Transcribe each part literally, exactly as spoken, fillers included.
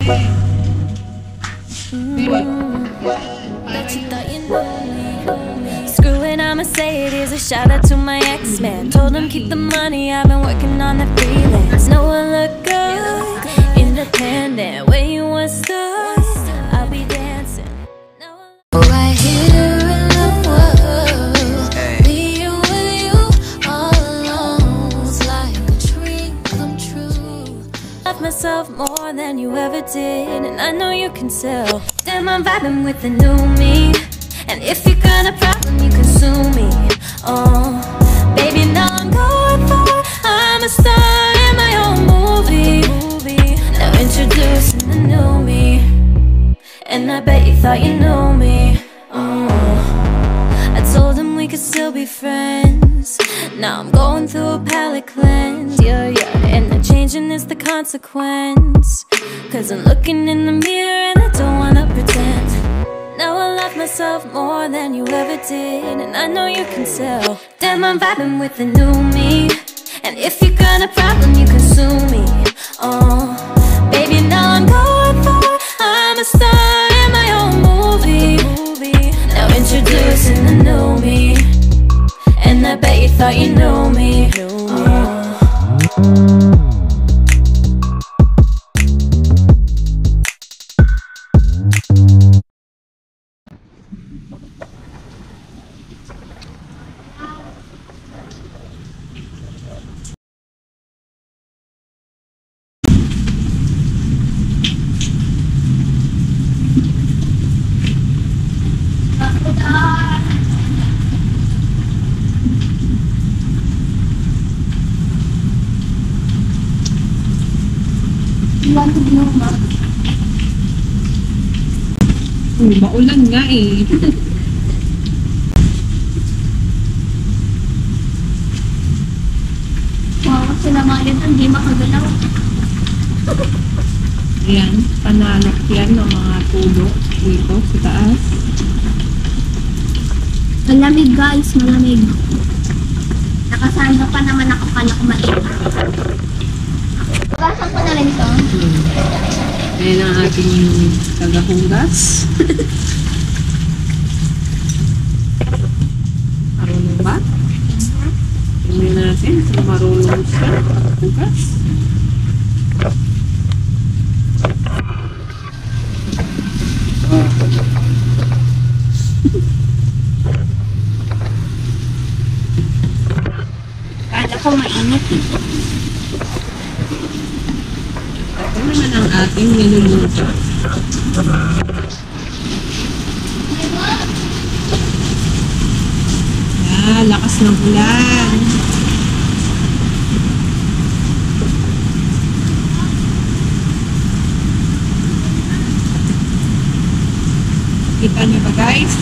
Screw it, I'ma say it is a shout out to my ex-man. Told him keep the money, I've been working on the freelance. No one look good, independent, where you want stuck, I'll be dancing. Oh, I hear her in the world, be with you all alone. It's like a dream come true. Love myself more than you ever did, and I know you can tell. Damn, I'm vibing with the new me, and if you're gonna problem, you consume me. Oh, baby, now I'm going for it. I'm a star in my own movie. Now introducing the new me, and I bet you thought you knew me. Oh, I told him we could still be friends. Now I'm going through a palate cleanse. Yeah, yeah, and the changing is the consequence. Cause I'm looking in the mirror and I don't wanna pretend. Now I love myself more than you ever did, and I know you can tell. Damn, I'm vibing with the new me, and if you're gonna problem, you consume me. Oh, baby, now I'm going for it. I'm a star in my own movie. Now introducing the new me, and I bet you thought you knew me. Oh. Uy, maulan nga eh. Wow, sila malit hindi makagalaw. Ayan, panalak yan ng mga tulo dito sa taas. Malamig guys, malamig. Nakasando pa naman ako pala kumain. Pagasan ko na rin ito. Ayan ang ating tagahugas. Marunong ba? Tingnan natin kung marunong siya hugas. Kala ko mainit eh. Naman ang ating niluluto. Ah, lakas ng ulan. Kita niyo ba guys?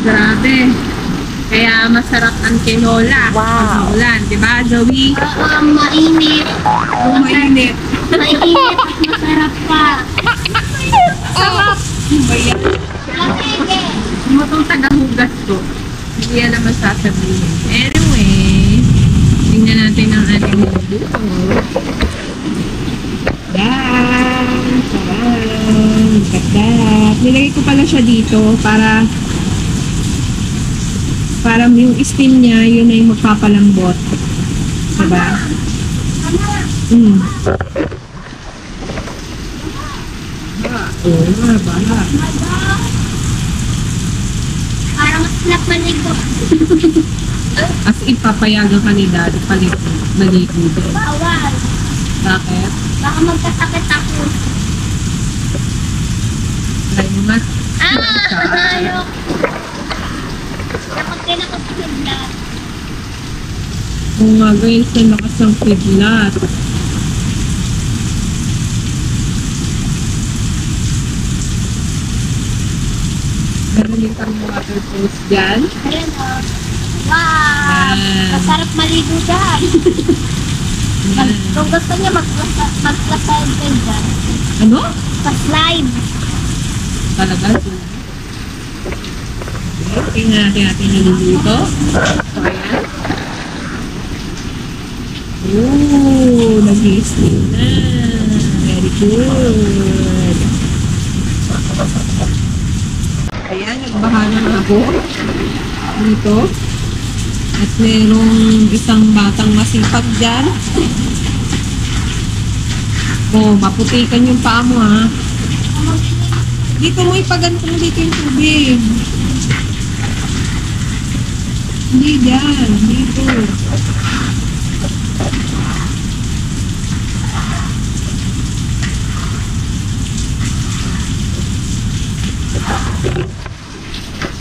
Grabe. Kaya masarap ang tinola. Wow. Ulan, di ba, Zoe? Oo, uh, um, mainit. Oo, oh, mainit. Mainit, masarap pa. Sarap. Ano ba yan? Ano itong tagahugas ko? Hindi yan naman sasabihin. Anyway, tingnan natin ang ating nagluto. Daan! Sarap! Katap! Nilagay ko pala siya dito para parang yung steam niya, yun ay magpapalambot. Diba? Mm. Oo nga, bala. Parang slap maligo. As ipapayagan ka ni Dad, palit, naligo. Bawal. Bakit? Baka magkasakit ako. Layo nga. Ah! Layo! Takot din ako sa kidlat. Oo nga guys, sa lakas ng kidlat. Meron din kami water pools dyan. Ayan o. Wow! Masarap maligo dyan. Mag, kung gusto niya mag-slide kayo dyan. Ano? Pa-slide. Talaga? Okay, tingnan natin natin yung dito. So, ayan. Ooh, nag-i-slide na. Very good. Ayan, nagbaha na ako. Dito. At merong isang batang masipag dyan. Oh, maputikan yung paa mo ha. Dito mo ipaganto mo dito yung tubig. Hindi dyan, dito.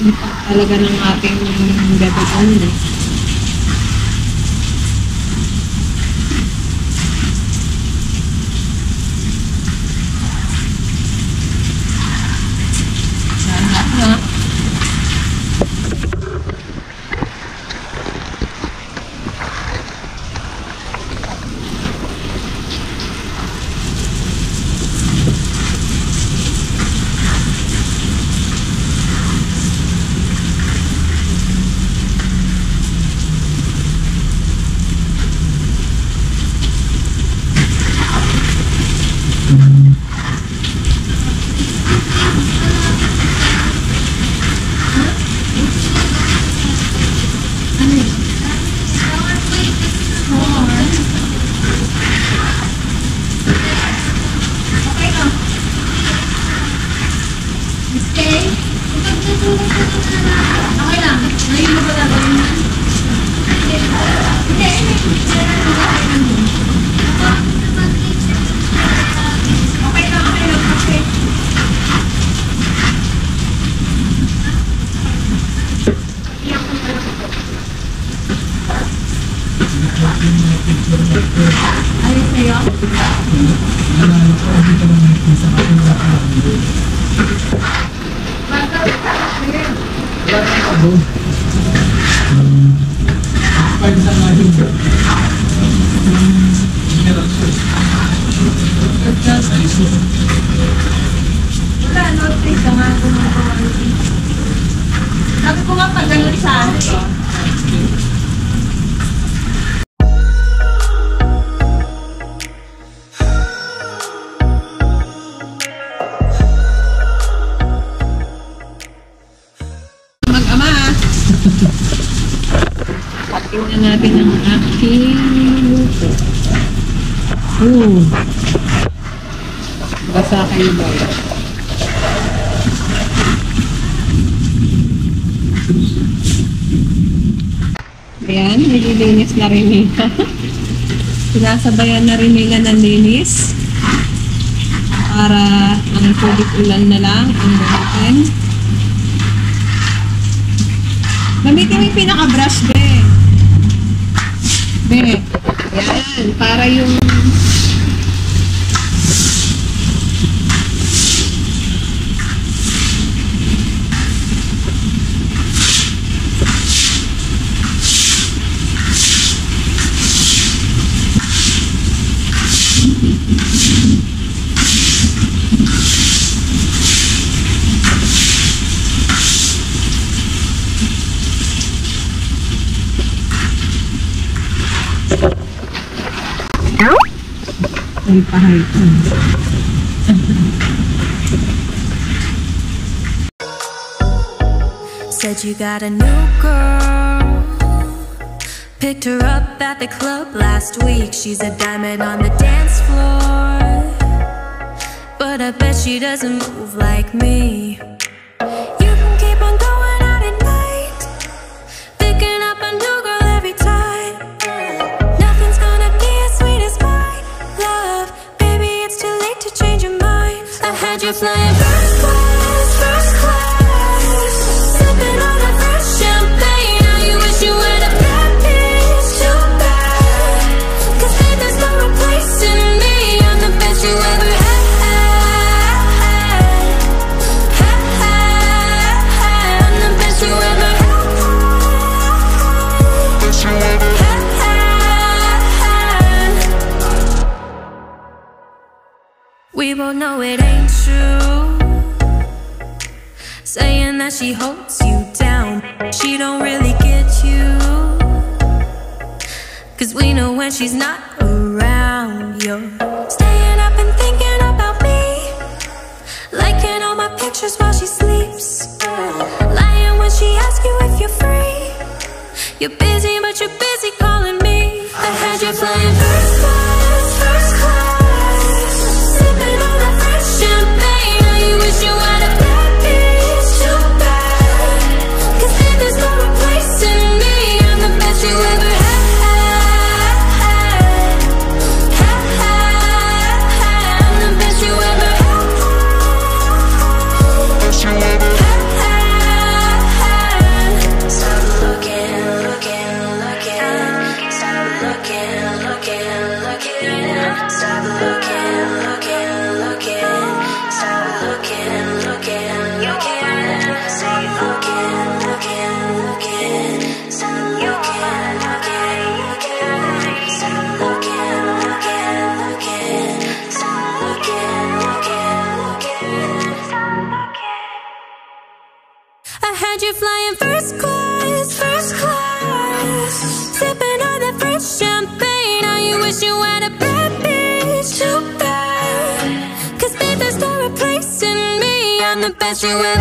Ipak talaga ng ating gabagano eh. Tingnan natin ang aking luto. Oo. Basa kayo ba? Ayan, nililinis na rin nila. Sinasabayan na rin nila ng linis. Para ang tubig ulan na lang ang gamitin. Gamitin yung pinaka-brush din. Be, yan, para yung ay pahay ko. Said you got a new girl. Picked her up at the club last week. She's a diamond on the dance floor. But I bet she doesn't move like me. You can keep on going out at night. Picking up a new girl every time. Nothing's gonna be as sweet as mine. Love, baby. you flying first class, first class, sipping on the first champagne. Now you wish you were the bad bitch, too bad, cause babe, there's no replacing me. I'm the best you ever had, had, had, had. I'm the best you ever had, best you ever had. We both know it ain't true, saying that she holds you down. She don't really get you, cause we know when she's not around, you're staying up and thinking about me, liking all my pictures while she sleeps, lying when she asks you if you're free. You're busy, but you're busy calling me. I had you flying first class, first class, champagne. Now you wish you had a bad bitch, too bad, cause babe, there's no replacing me. I'm the best you ever had, had, had, had. I'm the best you ever had, best you ever had, had. Stop looking, looking, looking. Stop looking, looking, looking. Stop looking, looking, looking. Stop looking, looking, looking. Stop looking, looking, looking. Stop looking, looking, looking. Stop looking, looking, looking. Stop looking, looking, looking. Stop looking. I had you flying first class, first class, sipping on that fresh champagne. Now you wish you had a bad bitch, too bad, cause babe, there's no replacing me. I'm the best you ever had,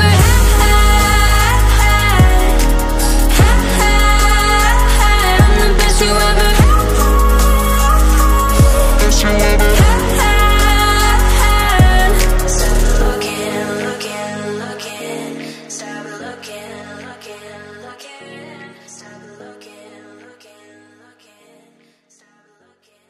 had, had, had, had. I'm the best you ever had, best you ever had, had, had. Stop looking, looking, looking. Stop looking, looking, looking. Stop looking, looking, looking. Stop looking, looking.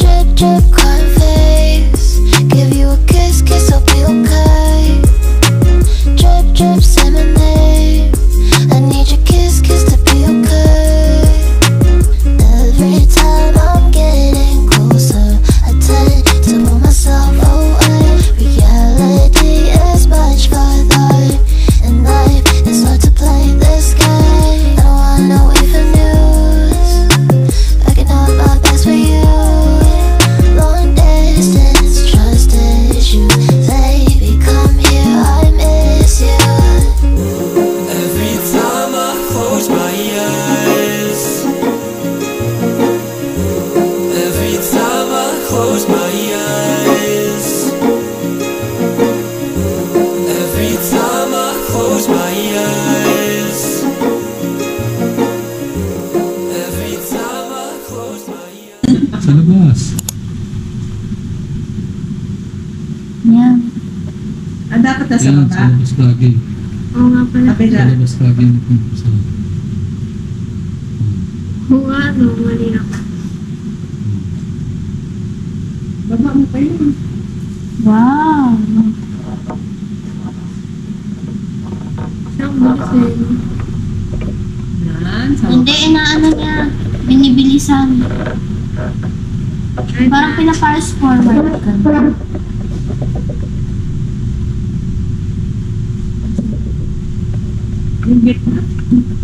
Drip, cut face, give you a kiss, kiss, I'll be okay. Drip, drip, say my name, I need your kiss, kiss to be okay. Every time I'm getting closer, I tend to move myself away. Reality is much further, and life is hard to play this game. I don't wanna know if you knew, I can have my best for you. Sa baba? Sa labas lagi. Oo nga pala. Sa labas lagi. Oo nga, no, mali ako. Baba mo pa yun. Wow! Saan ba kasi yun? Hindi, inaano niya. Binibilisan. Parang pinaparas forward ka. Thank you.